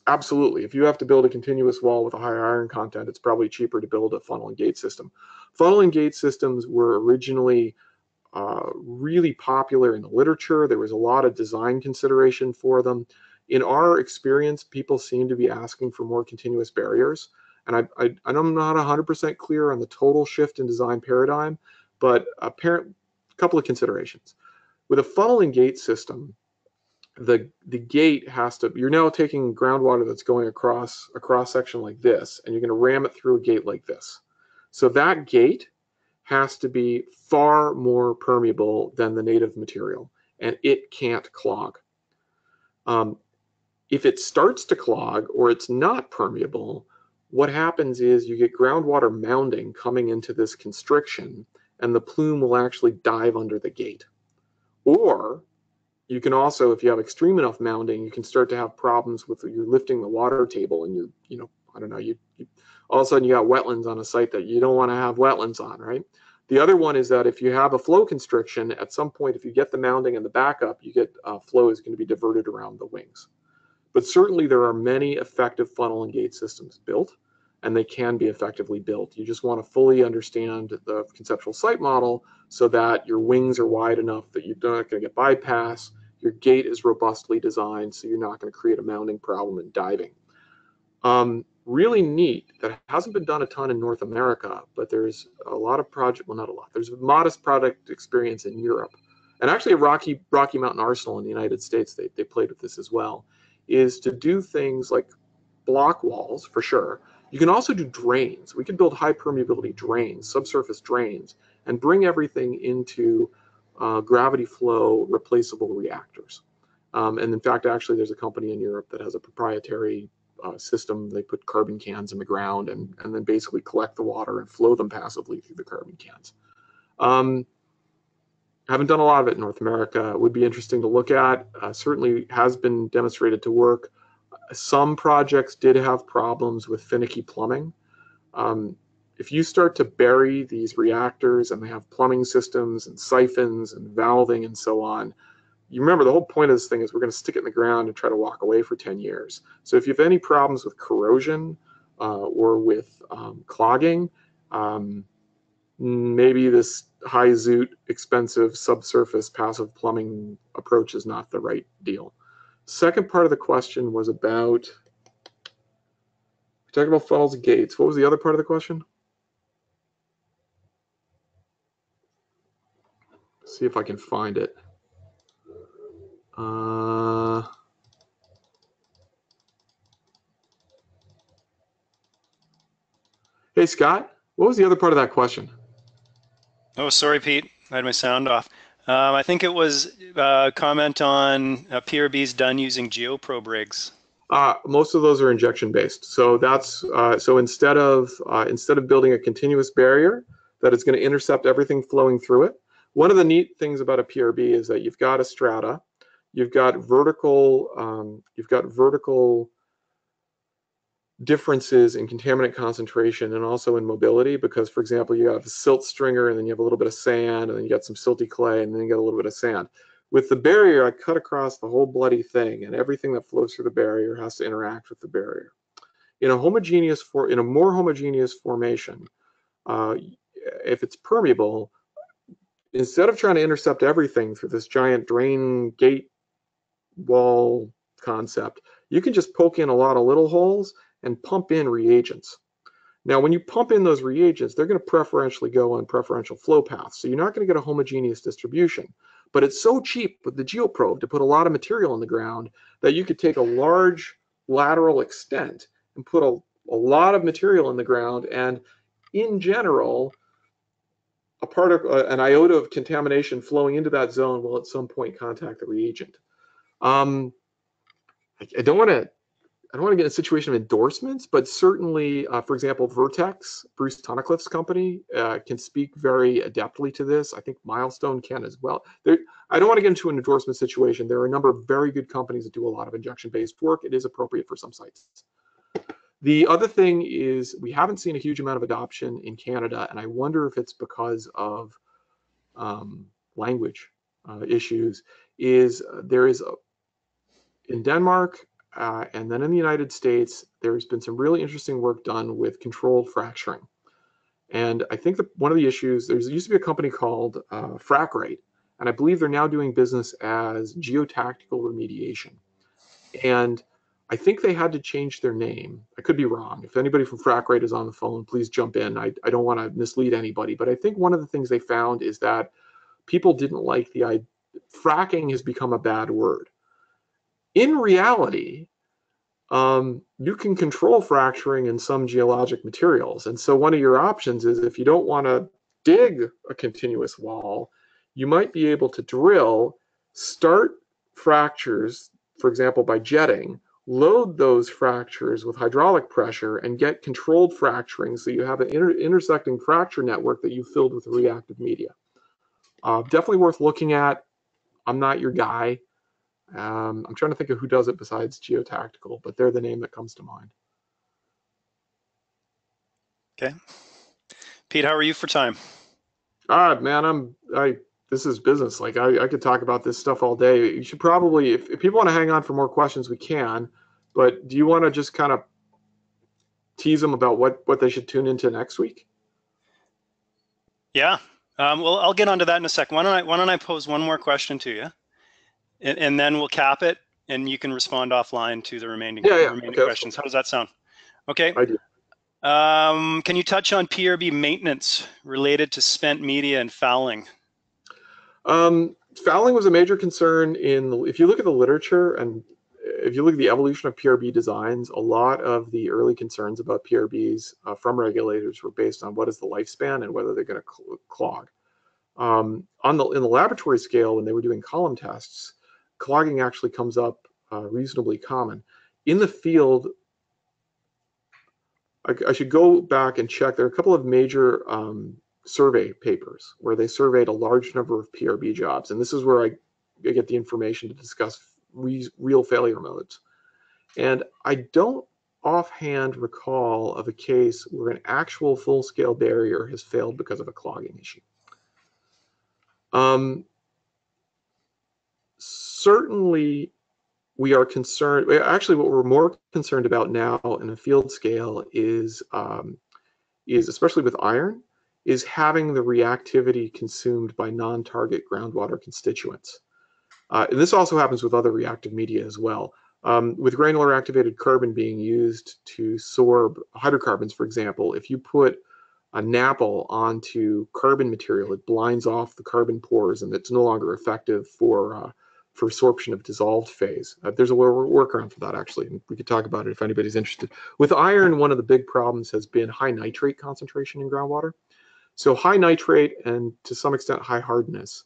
absolutely, if you have to build a continuous wall with a higher iron content, it's probably cheaper to build a funnel and gate system. Funnel and gate systems were originally uh, really popular in the literature. There was a lot of design consideration for them. In our experience, people seem to be asking for more continuous barriers. And I, I, and I'm not one hundred percent clear on the total shift in design paradigm, but a couple of considerations. With a funnel and gate system, the, the gate has to, you're now taking groundwater that's going across a cross section like this, and you're going to ram it through a gate like this. So that gate has to be far more permeable than the native material, and it can't clog. Um, if it starts to clog or it's not permeable, what happens is you get groundwater mounding coming into this constriction, and the plume will actually dive under the gate. Or you can also, if you have extreme enough mounding, you can start to have problems with you lifting the water table, and you, you know, I don't know, you, you all of a sudden you got wetlands on a site that you don't want to have wetlands on, right? The other one is that if you have a flow constriction, at some point, if you get the mounding and the backup, you get uh, flow is going to be diverted around the wings. But certainly there are many effective funnel and gate systems built, and they can be effectively built. You just want to fully understand the conceptual site model so that your wings are wide enough that you're not going to get bypass, your gate is robustly designed so you're not going to create a mounding problem in diving. Um, really neat, that hasn't been done a ton in North America, but there's a lot of project, well not a lot, there's a modest product experience in Europe. And actually a Rocky, Rocky Mountain Arsenal in the United States, they, they played with this as well. Is to do things like block walls, for sure. You can also do drains. We could build high permeability drains, subsurface drains, and bring everything into uh, gravity flow replaceable reactors. Um, and in fact, actually, there's a company in Europe that has a proprietary uh, system. They put carbon cans in the ground and, and then basically collect the water and flow them passively through the carbon cans. Um, Haven't done a lot of it in North America. It would be interesting to look at. Uh, certainly has been demonstrated to work. Some projects did have problems with finicky plumbing. Um, if you start to bury these reactors and they have plumbing systems and siphons and valving and so on, you remember the whole point of this thing is we're going to stick it in the ground and try to walk away for ten years. So if you have any problems with corrosion uh, or with um, clogging, um, maybe this high zoot, expensive subsurface passive plumbing approach is not the right deal. Second part of the question was about, we talked about funnels and gates. What was the other part of the question? Let's see if I can find it. Uh, hey, Scott, what was the other part of that question? Oh, sorry, Pete. I had my sound off. Um, I think it was a comment on uh, P R Bs done using geoprobe rigs. Uh, most of those are injection-based. So that's uh, so instead of uh, instead of building a continuous barrier that is going to intercept everything flowing through it. One of the neat things about a P R B is that you've got a strata, you've got vertical, um, you've got vertical. differences in contaminant concentration and also in mobility, because for example you have a silt stringer and then you have a little bit of sand and then you got some silty clay and then you got a little bit of sand. With the barrier, I cut across the whole bloody thing, and everything that flows through the barrier has to interact with the barrier. In a homogeneous for in a more homogeneous formation, uh, if it's permeable, instead of trying to intercept everything through this giant drain gate wall concept, you can just poke in a lot of little holes and pump in reagents. Now, when you pump in those reagents, they're going to preferentially go on preferential flow paths. So you're not going to get a homogeneous distribution. But it's so cheap with the geoprobe to put a lot of material in the ground that you could take a large lateral extent and put a, a lot of material in the ground. And in general, a part of uh, an iota of contamination flowing into that zone will at some point contact the reagent. Um, I, I don't want to I don't want to get in a situation of endorsements, but certainly, uh, for example, Vertex, Bruce Tunnicliffe's company, uh, can speak very adeptly to this. I think Milestone can as well. There, I don't want to get into an endorsement situation. There are a number of very good companies that do a lot of injection-based work. It is appropriate for some sites. The other thing is we haven't seen a huge amount of adoption in Canada, and I wonder if it's because of um, language uh, issues, is uh, there is, a, in Denmark uh, and then in the United States, there's been some really interesting work done with controlled fracturing. And I think that one of the issues, there's, there used to be a company called uh, Fracrite, and I believe they're now doing business as Geotactical Remediation. And I think they had to change their name. I could be wrong. If anybody from Fracrite is on the phone, please jump in. I, I don't want to mislead anybody, but I think one of the things they found is that people didn't like the idea. Fracking has become a bad word. In reality, um, you can control fracturing in some geologic materials. And so one of your options is if you don't want to dig a continuous wall, you might be able to drill, start fractures, for example, by jetting, load those fractures with hydraulic pressure and get controlled fracturing, so you have an inter intersecting fracture network that you filled with reactive media. Uh, definitely worth looking at. I'm not your guy. Um, I'm trying to think of who does it besides Geotactical, but they're the name that comes to mind. Okay. Pete, how are you for time? Ah, man, I'm, I, this is business. Like I, I could talk about this stuff all day. You should probably, if, if people want to hang on for more questions, we can, but do you want to just kind of tease them about what, what they should tune into next week? Yeah. Um, well, I'll get onto that in a sec. Why don't I, why don't I pose one more question to you and, and then we'll cap it and you can respond offline to the remaining, yeah, yeah. remaining okay, questions. Cool. How does that sound? Okay. I do. Um, can you touch on P R B maintenance related to spent media and fouling? Um, fouling was a major concern in the, if you look at the literature and if you look at the evolution of P R B designs, a lot of the early concerns about P R Bs uh, from regulators were based on what is the lifespan and whether they're going to cl clog. Um, on the, in the laboratory scale, when they were doing column tests, clogging actually comes up uh, reasonably common. In the field, I, I should go back and check. There are a couple of major um, survey papers where they surveyed a large number of P R B jobs. And this is where I, I get the information to discuss re, real failure modes. And I don't offhand recall of a case where an actual full-scale barrier has failed because of a clogging issue. Um, certainly, we are concerned, actually what we're more concerned about now in a field scale is, um, is especially with iron, is having the reactivity consumed by non-target groundwater constituents. Uh, and this also happens with other reactive media as well. Um, with granular activated carbon being used to sorb hydrocarbons, for example, if you put a napal onto carbon material, it blinds off the carbon pores and it's no longer effective for, uh, for sorption of dissolved phase. Uh, there's a workaround for that, actually, and we could talk about it if anybody's interested. With iron, one of the big problems has been high nitrate concentration in groundwater. So high nitrate and to some extent high hardness,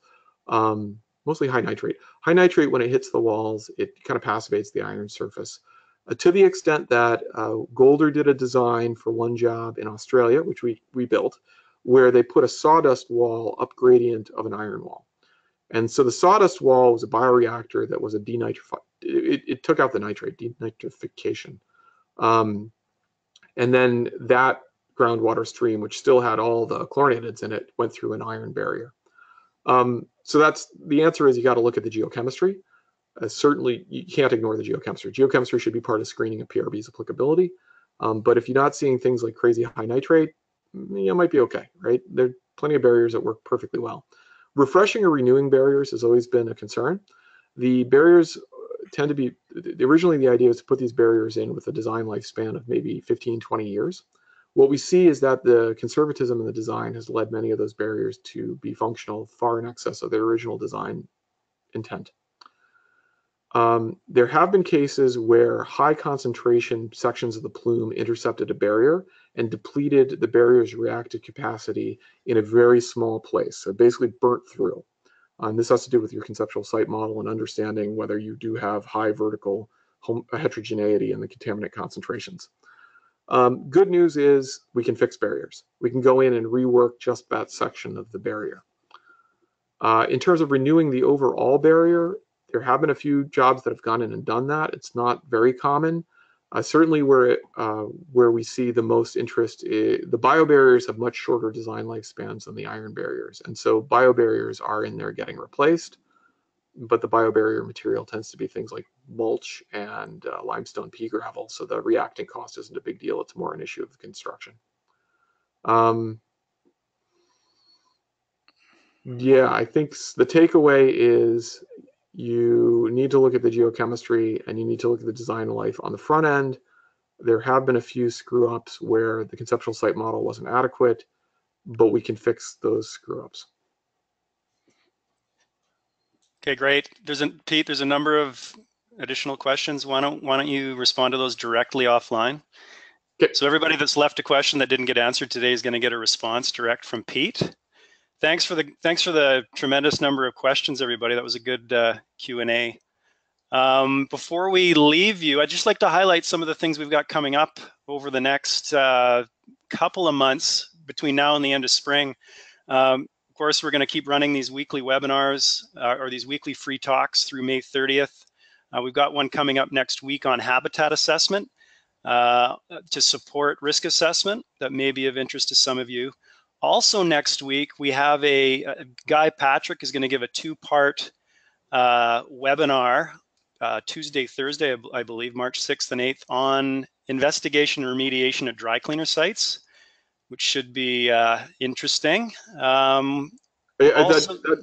um, mostly high nitrate. High nitrate, when it hits the walls, it kind of passivates the iron surface. Uh, to the extent that uh, Golder did a design for one job in Australia, which we, we built, where they put a sawdust wall up gradient of an iron wall. And so the sawdust wall was a bioreactor that was a denitrification. It, it took out the nitrate, denitrification. Um, and then that groundwater stream, which still had all the chlorinateds in it, went through an iron barrier. Um, so that's the answer is you got to look at the geochemistry. Uh, certainly, you can't ignore the geochemistry. Geochemistry should be part of screening of P R B's applicability. Um, but if you're not seeing things like crazy high nitrate, you might be okay, right? There are plenty of barriers that work perfectly well. Refreshing or renewing barriers has always been a concern. The barriers tend to be, originally the idea was to put these barriers in with a design lifespan of maybe fifteen, twenty years. What we see is that the conservatism in the design has led many of those barriers to be functional far in excess of their original design intent. Um, there have been cases where high concentration sections of the plume intercepted a barrier and depleted the barrier's reactive capacity in a very small place, so basically burnt through. Um, this has to do with your conceptual site model and understanding whether you do have high vertical heterogeneity in the contaminant concentrations. Um, good news is we can fix barriers. We can go in and rework just that section of the barrier. Uh, in terms of renewing the overall barrier, there have been a few jobs that have gone in and done that. It's not very common. Uh, certainly where it, uh, where we see the most interest, is, the bio barriers have much shorter design lifespans than the iron barriers. And so bio barriers are in there getting replaced, but the bio barrier material tends to be things like mulch and uh, limestone pea gravel. So the reacting cost isn't a big deal. It's more an issue of the construction. Um, yeah, I think the takeaway is, you need to look at the geochemistry and you need to look at the design life on the front end. There have been a few screw ups where the conceptual site model wasn't adequate, but we can fix those screw ups. Okay, great. There's a, Pete, there's a number of additional questions. Why don't, why don't you respond to those directly offline? Okay. So everybody that's left a question that didn't get answered today is going to get a response direct from Pete. Thanks for the thanks for the tremendous number of questions, everybody. That was a good uh, Q and A. Um, before we leave you, I'd just like to highlight some of the things we've got coming up over the next uh, couple of months between now and the end of spring. Um, of course, we're going to keep running these weekly webinars uh, or these weekly free talks through May thirtieth. Uh, we've got one coming up next week on habitat assessment uh, to support risk assessment that may be of interest to some of you. Also next week, we have a, a Guy Patrick is going to give a two-part uh, webinar uh, Tuesday, Thursday, I, I believe, March sixth and eighth, on investigation and remediation at dry cleaner sites, which should be uh, interesting. Um, I, I, also, that, that,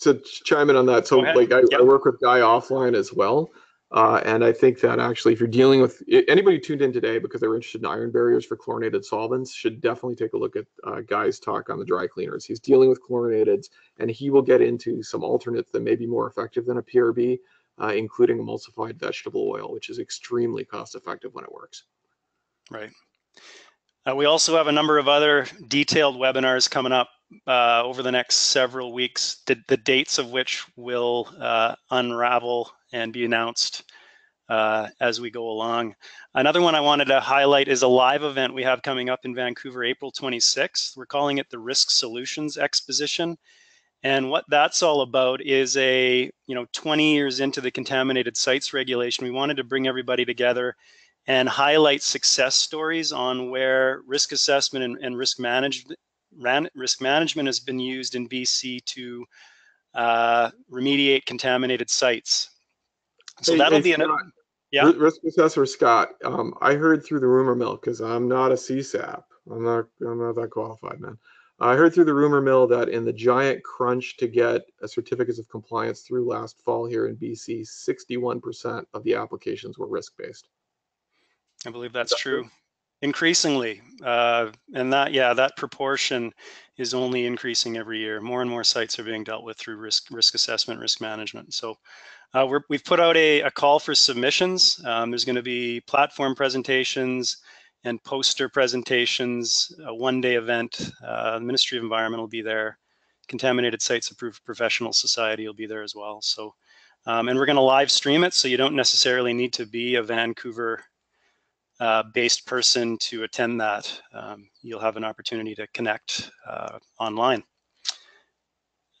to chime in on that, so like I, yep. I work with Guy offline as well, uh, and I think that actually, if you're dealing with anybody who tuned in today because they were interested in iron barriers for chlorinated solvents, should definitely take a look at uh, Guy's talk on the dry cleaners. He's dealing with chlorinateds, and he will get into some alternates that may be more effective than a P R B, uh, including emulsified vegetable oil, which is extremely cost effective when it works. Right. Uh, we also have a number of other detailed webinars coming up uh, over the next several weeks, the, the dates of which will uh, unravel and be announced uh, as we go along. Another one I wanted to highlight is a live event we have coming up in Vancouver, April twenty-sixth. We're calling it the Risk Solutions Exposition. And what that's all about is a, you know, twenty years into the Contaminated Sites Regulation, we wanted to bring everybody together and highlight success stories on where risk assessment and, and risk management, risk management has been used in B C to uh, remediate contaminated sites. So hey, that'll hey, be an Scott, yeah. Risk assessor Scott, um, I heard through the rumor mill, because I'm not a C SAP, I'm not I'm not that qualified, man. I heard through the rumor mill that in the giant crunch to get a certificates of compliance through last fall here in B C, sixty-one percent of the applications were risk based. I believe that's, that's true. true. Increasingly, uh, and that yeah, that proportion is only increasing every year. More and more sites are being dealt with through risk risk assessment, risk management. So. Uh, we're, we've put out a, a call for submissions. Um, there's going to be platform presentations and poster presentations, a one-day event. Uh, Ministry of Environment will be there. Contaminated Sites Approved Professional Society will be there as well. So, um, and we're going to live stream it, so you don't necessarily need to be a Vancouver-based uh, person to attend that. Um, you'll have an opportunity to connect uh, online.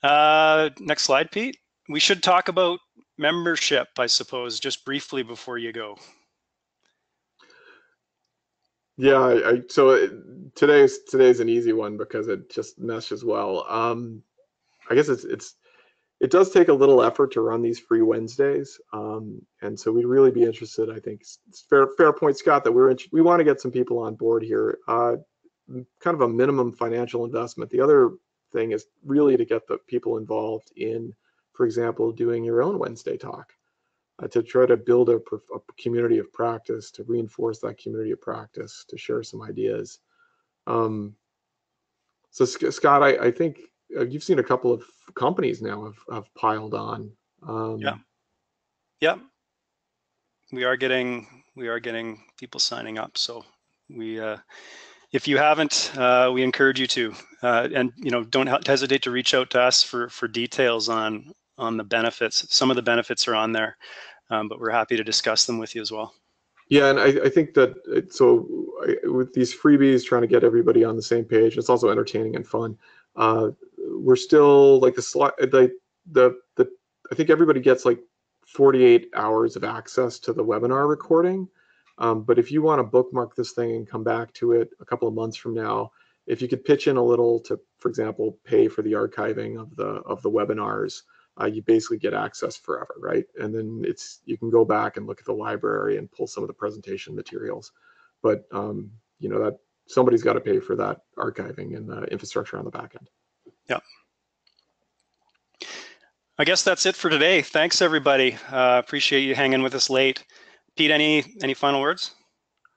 Uh, next slide, Pete. We should talk about membership, I suppose, just briefly before you go. Yeah, I, I, so today's today's an easy one because it just meshes well. Um, I guess it's it's it does take a little effort to run these free Wednesdays, um, and so we'd really be interested. I think it's fair fair point, Scott, that we're in, we want to get some people on board here. Uh, kind of a minimum financial investment. The other thing is really to get the people involved in. For example, doing your own Wednesday talk uh, to try to build a, a community of practice, to reinforce that community of practice, to share some ideas. Um, so, Scott, I, I think you've seen a couple of companies now have, have piled on. Um, yeah, yeah, we are getting we are getting people signing up. So we, uh, if you haven't, uh, we encourage you to, uh, and you know, don't hesitate to reach out to us for for details on. on the benefits. Some of the benefits are on there, um, but we're happy to discuss them with you as well. Yeah, and I, I think that it, so I, with these freebies, trying to get everybody on the same page, it's also entertaining and fun. Uh, we're still like the slot, like the the I think everybody gets like forty-eight hours of access to the webinar recording, Um, but if you want to bookmark this thing and come back to it a couple of months from now, if you could pitch in a little to, for example, pay for the archiving of the of the webinars, uh, you basically get access forever, right? And then it's you can go back and look at the library and pull some of the presentation materials. But um, you know that somebody's got to pay for that archiving and the infrastructure on the back end. Yeah. I guess that's it for today. Thanks, everybody. Uh, appreciate you hanging with us late. Pete, any any final words?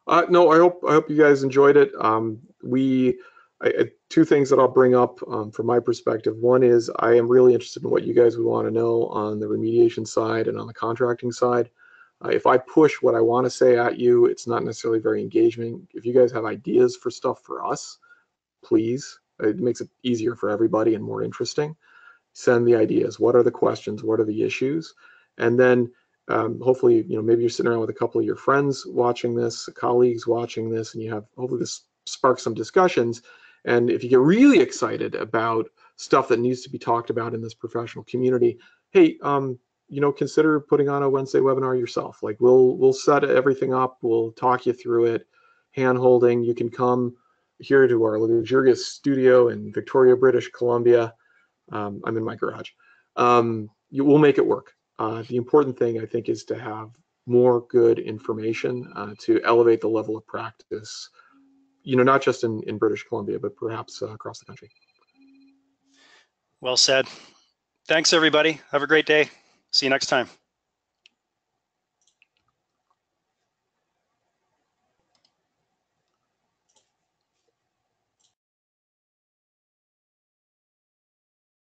Uh, no, I hope I hope you guys enjoyed it. Um, we I, two things that I'll bring up um, from my perspective. One is I am really interested in what you guys would want to know on the remediation side and on the contracting side. Uh, if I push what I want to say at you, it's not necessarily very engaging. If you guys have ideas for stuff for us, please. It makes it easier for everybody and more interesting. Send the ideas. What are the questions? What are the issues? And then um, hopefully, you know, maybe you're sitting around with a couple of your friends watching this, colleagues watching this, and you have hopefully this sparks some discussions. And if you get really excited about stuff that needs to be talked about in this professional community, hey, um, you know, consider putting on a Wednesday webinar yourself. Like we'll we'll set everything up. We'll talk you through it. Hand holding. You can come here to our luxurious studio in Victoria, British Columbia. Um, I'm in my garage. Um, you will make it work. Uh, the important thing, I think, is to have more good information uh, to elevate the level of practice, you know, not just in, in British Columbia, but perhaps uh, across the country. Well said. Thanks, everybody. Have a great day. See you next time.